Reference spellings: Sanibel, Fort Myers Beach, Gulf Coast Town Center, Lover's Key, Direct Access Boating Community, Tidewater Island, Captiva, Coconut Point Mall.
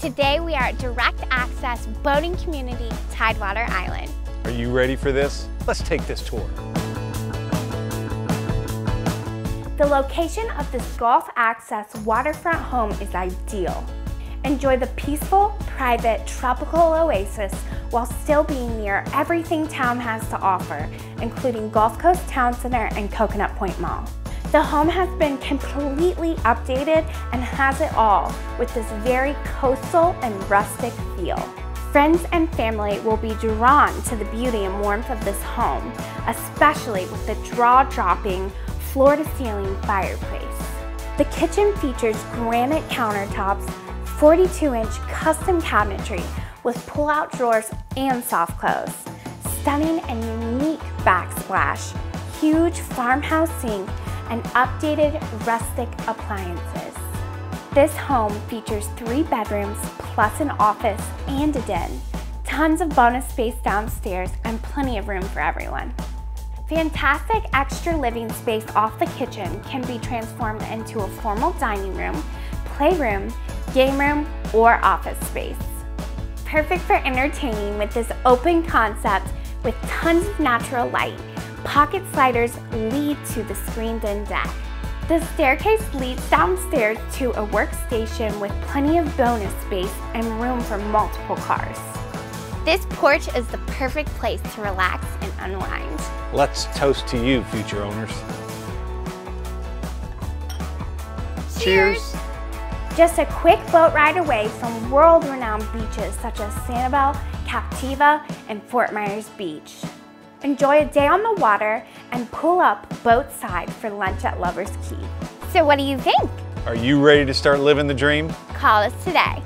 Today we are at Direct Access Boating Community, Tidewater Island. Are you ready for this? Let's take this tour. The location of this Gulf Access waterfront home is ideal. Enjoy the peaceful, private, tropical oasis while still being near everything town has to offer, including Gulf Coast Town Center and Coconut Point Mall. The home has been completely updated and has it all with this very coastal and rustic feel. Friends and family will be drawn to the beauty and warmth of this home, especially with the jaw-dropping, floor-to-ceiling fireplace. The kitchen features granite countertops, 42-inch custom cabinetry with pull-out drawers and soft clothes, stunning and unique backsplash, huge farmhouse sink, and updated rustic appliances. This home features 3 bedrooms plus an office and a den, tons of bonus space downstairs, and plenty of room for everyone. Fantastic extra living space off the kitchen can be transformed into a formal dining room, playroom, game room, or office space. Perfect for entertaining with this open concept with tons of natural light. Pocket sliders lead to the screened-in deck. The staircase leads downstairs to a workstation with plenty of bonus space and room for multiple cars. This porch is the perfect place to relax and unwind. Let's toast to you, future owners. Cheers! Just a quick boat ride away from world-renowned beaches such as Sanibel, Captiva, and Fort Myers Beach. Enjoy a day on the water and pull up boat side for lunch at Lover's Key. So what do you think? Are you ready to start living the dream? Call us today.